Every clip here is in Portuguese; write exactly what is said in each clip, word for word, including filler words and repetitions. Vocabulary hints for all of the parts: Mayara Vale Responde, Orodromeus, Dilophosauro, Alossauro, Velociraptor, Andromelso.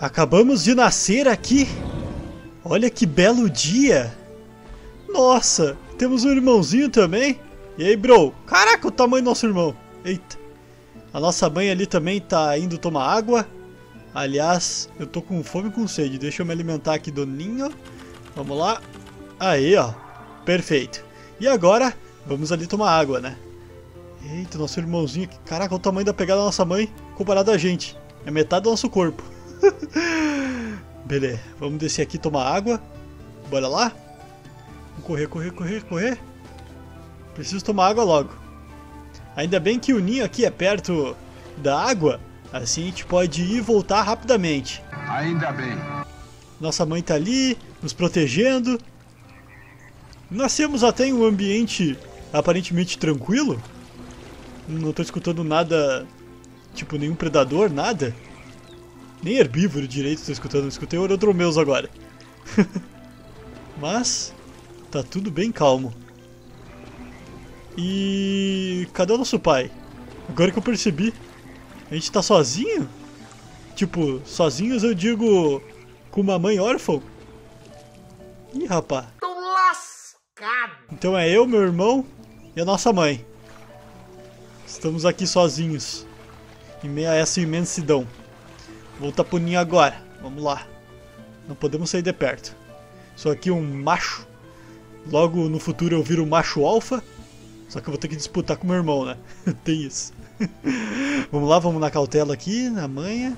Acabamos de nascer aqui. Olha que belo dia. Nossa, temos um irmãozinho também. E aí, bro? Caraca, o tamanho do nosso irmão. Eita. A nossa mãe ali também tá indo tomar água. Aliás, eu tô com fome e com sede. Deixa eu me alimentar aqui do ninho. Vamos lá. Aí, ó. Perfeito. E agora, vamos ali tomar água, né? Eita, nosso irmãozinho aqui. Caraca, o tamanho da pegada da nossa mãe comparado a gente. É metade do nosso corpo. Beleza, vamos descer aqui e tomar água. Bora lá. Vamos correr, correr, correr, correr. Preciso tomar água logo. Ainda bem que o ninho aqui é perto da água. Assim a gente pode ir e voltar rapidamente. Ainda bem. Nossa mãe tá ali, nos protegendo. Nascemos até em um ambiente aparentemente tranquilo. Não tô escutando nada, tipo nenhum predador, nada. Nem herbívoro direito tô escutando, escutei Orodromeus agora. Mas tá tudo bem calmo. E cadê o nosso pai? Agora que eu percebi, a gente tá sozinho? Tipo, sozinhos eu digo com uma mãe órfã? Ih, rapá. Tô lascado. Então é eu, meu irmão e a nossa mãe. Estamos aqui sozinhos, em meio a essa imensidão. Voltar pro ninho agora, vamos lá. Não podemos sair de perto. Sou aqui um macho. Logo no futuro eu viro macho alfa. Só que eu vou ter que disputar com meu irmão, né? Tem isso. Vamos lá, vamos na cautela aqui, na manha.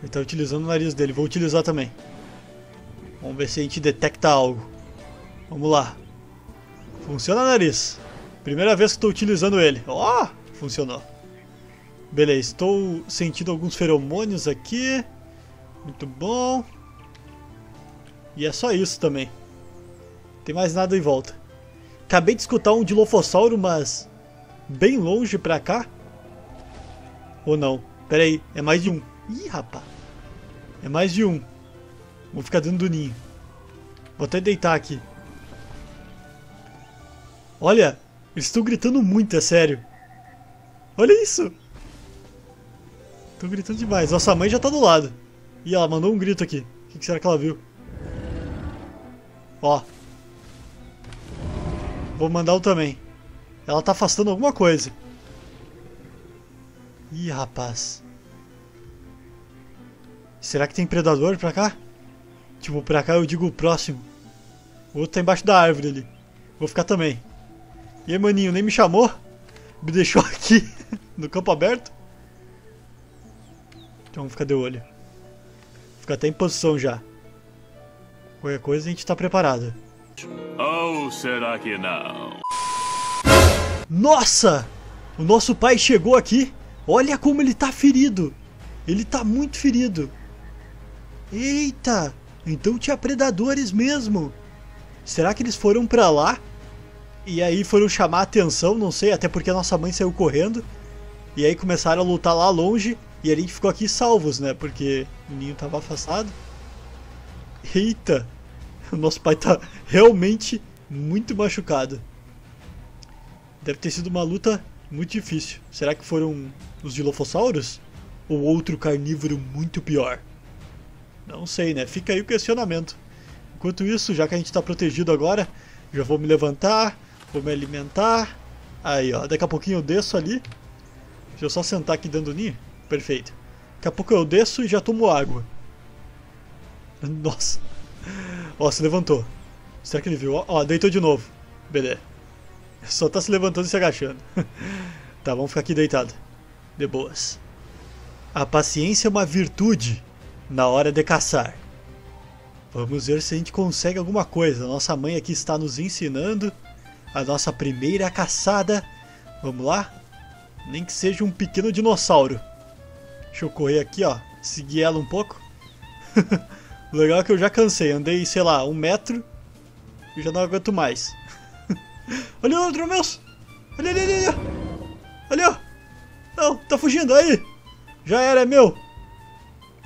Ele tá utilizando o nariz dele, vou utilizar também. Vamos ver se a gente detecta algo. Vamos lá. Funciona o nariz. Primeira vez que estou utilizando ele. Ó, oh, funcionou. Beleza, estou sentindo alguns feromônios aqui. Muito bom. E é só isso também. Não tem mais nada em volta. Acabei de escutar um Dilophosauro, mas bem longe pra cá. Ou não? Pera aí, é mais de um. Ih, rapaz. É mais de um. Vou ficar dentro do ninho. Vou até deitar aqui. Olha, eles estão gritando muito, é sério. Olha isso. Tô gritando demais. Nossa mãe já tá do lado. Ih, ela mandou um grito aqui. O que será que ela viu? Ó. Vou mandar um também. Ela tá afastando alguma coisa. Ih, rapaz. Será que tem predador pra cá? Tipo, pra cá eu digo o próximo. O outro tá embaixo da árvore ali. Vou ficar também. E aí, maninho, nem me chamou? Me deixou aqui no campo aberto? Então vamos ficar de olho. Ficar até em posição já. Qualquer coisa a gente tá preparado. Ou será que não? Nossa! O nosso pai chegou aqui. Olha como ele tá ferido. Ele tá muito ferido. Eita! Então tinha predadores mesmo. Será que eles foram pra lá? E aí foram chamar a atenção, não sei. Até porque a nossa mãe saiu correndo. E aí começaram a lutar lá longe. E a gente ficou aqui salvos, né? Porque o ninho tava afastado. Eita! O nosso pai tá realmente muito machucado. Deve ter sido uma luta muito difícil. Será que foram os Dilophossauros? Ou outro carnívoro muito pior? Não sei, né? Fica aí o questionamento. Enquanto isso, já que a gente tá protegido agora, já vou me levantar, vou me alimentar. Aí, ó. Daqui a pouquinho eu desço ali. Deixa eu só sentar aqui dentro do ninho. Perfeito. Daqui a pouco eu desço e já tomo água. Nossa. Ó, se levantou. Será que ele viu? Ó, ó, deitou de novo. Beleza. Só tá se levantando e se agachando. Tá, vamos ficar aqui deitado. De boas. A paciência é uma virtude na hora de caçar. Vamos ver se a gente consegue alguma coisa. Nossa mãe aqui está nos ensinando a nossa primeira caçada. Vamos lá? Nem que seja um pequeno dinossauro. Deixa eu correr aqui, ó. Seguir ela um pouco. O legal é que eu já cansei. Andei, sei lá, um metro. E já não aguento mais. Olha o Andromelso! Olha, olha, olha! Olha! Não, tá fugindo, aí! Já era, é meu!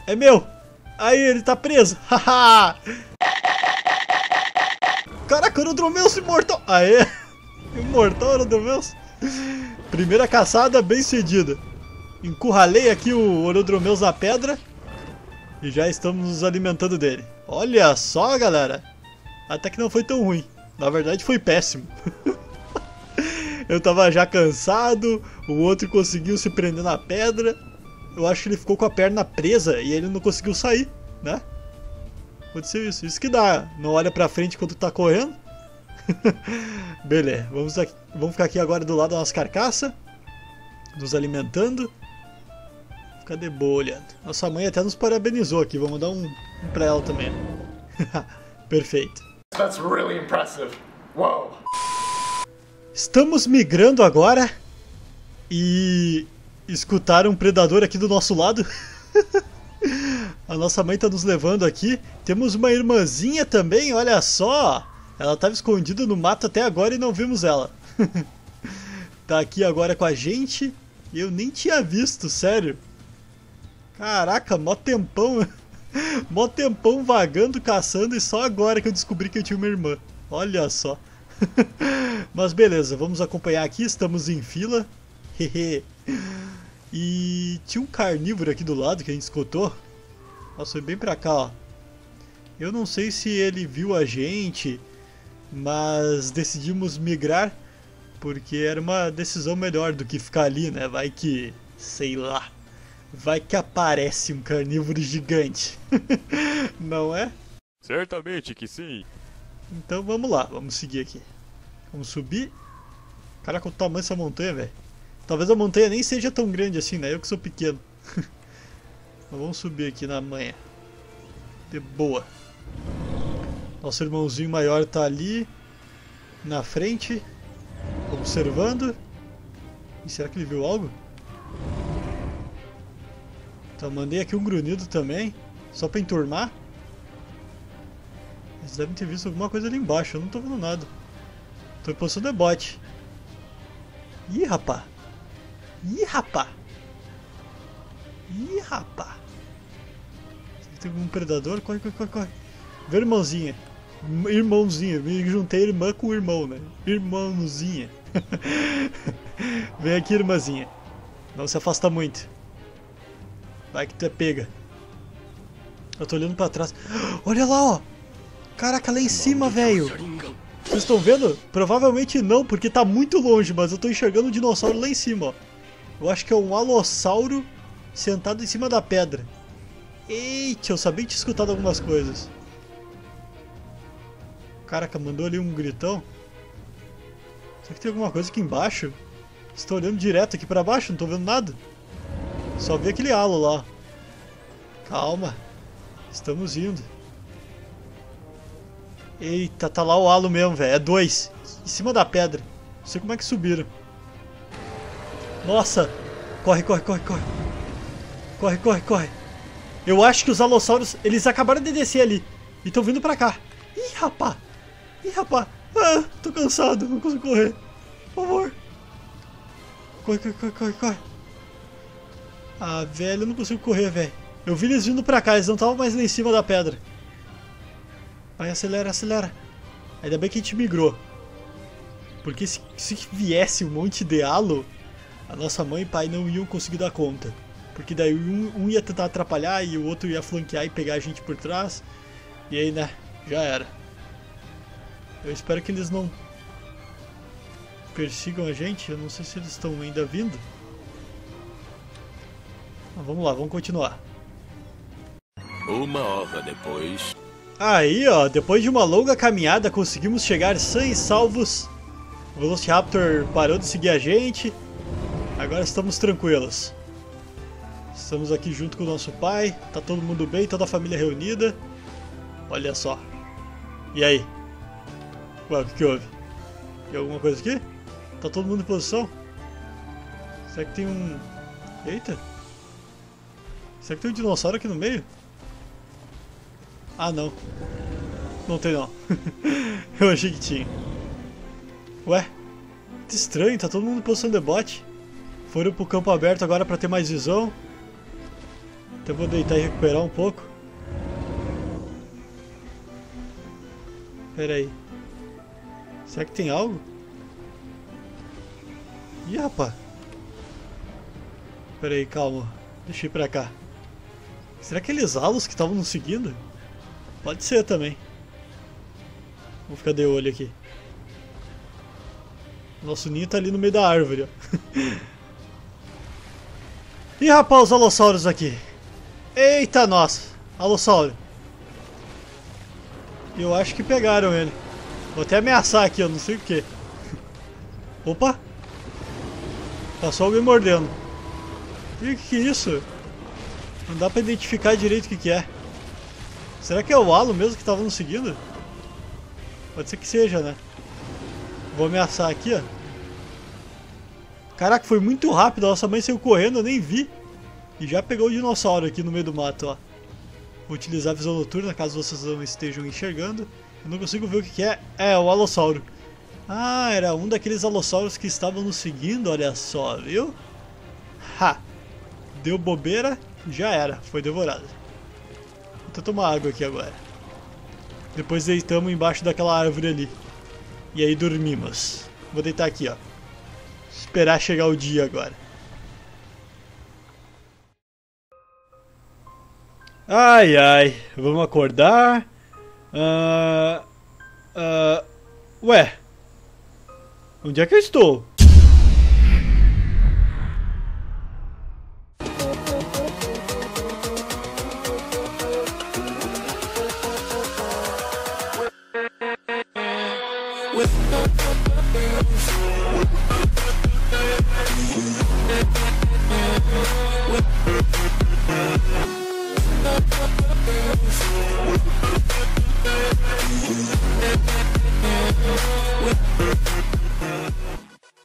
É meu! Aí, ele tá preso! Haha! Caraca, o Andromelso imortal! Aê! Imortal, o Andromelso! Primeira caçada bem cedida. Encurralei aqui o Orodromeus na pedra e já estamos nos alimentando dele. Olha só, galera. Até que não foi tão ruim. Na verdade foi péssimo. Eu tava já cansado, o outro conseguiu se prender na pedra. Eu acho que ele ficou com a perna presa e ele não conseguiu sair, né? Aconteceu isso, isso que dá. Não olha pra frente quando tá correndo. Beleza, vamos, aqui, vamos ficar aqui agora do lado da nossa carcaça, nos alimentando. Fica de boa olhando. Nossa mãe até nos parabenizou aqui, vamos dar um, um pra ela também. Perfeito. That's really impressive. Wow. Estamos migrando agora e escutar um predador aqui do nosso lado. A nossa mãe tá nos levando aqui. Temos uma irmãzinha também, olha só. Ela estava escondida no mato até agora e não vimos ela. Tá aqui agora com a gente. Eu nem tinha visto, sério. Caraca, mó tempão. Mó tempão vagando, caçando. E só agora que eu descobri que eu tinha uma irmã. Olha só. Mas beleza, vamos acompanhar aqui. Estamos em fila. E tinha um carnívoro aqui do lado que a gente escutou. Nossa, foi bem pra cá, ó. Eu não sei se ele viu a gente, mas decidimos migrar porque era uma decisão melhor do que ficar ali, né? Vai que, sei lá, vai que aparece um carnívoro gigante, não é? Certamente que sim. Então vamos lá, vamos seguir aqui. Vamos subir. Caraca, o tamanho dessa montanha, velho. Talvez a montanha nem seja tão grande assim, né? Eu que sou pequeno. Mas vamos subir aqui na manha. De boa. Nosso irmãozinho maior tá ali na frente, observando. E será que ele viu algo? Então mandei aqui um grunhido também, só pra enturmar. Eles devem ter visto alguma coisa ali embaixo, eu não tô vendo nada. Tô em posição de bote. Ih, rapá! Ih, rapá! Ih, rapá! Tem um predador, corre, corre, corre, corre. Vê, irmãozinha. Irmãozinha, me juntei irmã com o irmão, né? Irmãozinha. Vem aqui, irmãzinha. Não se afasta muito. Vai que tu é pega. Eu tô olhando pra trás. Olha lá, ó. Caraca, lá em cima, velho. Vocês estão vendo? Provavelmente não, porque tá muito longe, mas eu tô enxergando um dinossauro lá em cima, ó. Eu acho que é um alossauro sentado em cima da pedra. Eita, eu sabia que tinha escutado algumas coisas. Caraca, mandou ali um gritão. Será que tem alguma coisa aqui embaixo? Estou olhando direto aqui pra baixo, não tô vendo nada. Só vi aquele halo lá. Calma. Estamos indo. Eita, tá lá o halo mesmo, velho. É dois. Em cima da pedra. Não sei como é que subiram. Nossa. Corre, corre, corre, corre. Corre, corre, corre. Eu acho que os alossauros, eles acabaram de descer ali e estão vindo pra cá. Ih, rapá! Ih, rapá! Ah, tô cansado, não consigo correr. Por favor. Corre, corre, corre, corre, corre. Ah, velho, eu não consigo correr, velho. Eu vi eles vindo pra cá, eles não estavam mais lá em cima da pedra. Vai, acelera, acelera. Ainda bem que a gente migrou. Porque se, se viesse um monte de halo, a nossa mãe e pai não iam conseguir dar conta. Porque daí um, um ia tentar atrapalhar e o outro ia flanquear e pegar a gente por trás. E aí, né? Já era. Eu espero que eles não persigam a gente. Eu não sei se eles estão ainda vindo. Mas vamos lá, vamos continuar. Uma hora depois. Aí, ó. Depois de uma longa caminhada, conseguimos chegar sãos e salvos. O Velociraptor parou de seguir a gente. Agora estamos tranquilos. Estamos aqui junto com o nosso pai, tá todo mundo bem, toda a família reunida. Olha só. E aí? Ué, o que que houve? Tem alguma coisa aqui? Tá todo mundo em posição? Será que tem um... Eita! Será que tem um dinossauro aqui no meio? Ah, não. Não tem não. Eu achei que tinha. Ué? Que estranho, tá todo mundo em posição de bote. Foram pro campo aberto agora pra ter mais visão. Então vou deitar e recuperar um pouco. Pera aí. Será que tem algo? Ih, rapaz. Pera aí, calma. Deixa eu ir pra cá. Será que aqueles alos que estavam nos seguindo? Pode ser também. Vou ficar de olho aqui. Nosso ninho tá ali no meio da árvore, ó. Ih, rapaz, os alossauros aqui. Eita, nossa. Alossauro. Eu acho que pegaram ele. Vou até ameaçar aqui, eu não sei o que. Opa. Tá só alguém mordendo. E o que, que é isso? Não dá pra identificar direito o que, que é. Será que é o halo mesmo que tava nos seguindo? Pode ser que seja, né? Vou ameaçar aqui, ó. Caraca, foi muito rápido. A nossa mãe saiu correndo, eu nem vi. E já pegou o dinossauro aqui no meio do mato, ó. Vou utilizar a visão noturna, caso vocês não estejam enxergando. Eu não consigo ver o que, que é. É, o alossauro. Ah, era um daqueles alossauros que estavam nos seguindo, olha só, viu? Ha! Deu bobeira, já era. Foi devorado. Vou tentar tomar água aqui agora. Depois deitamos embaixo daquela árvore ali. E aí dormimos. Vou deitar aqui, ó. Esperar chegar o dia agora. Ai, ai. Vamos acordar. Uh, uh, ué. Onde é que eu estou?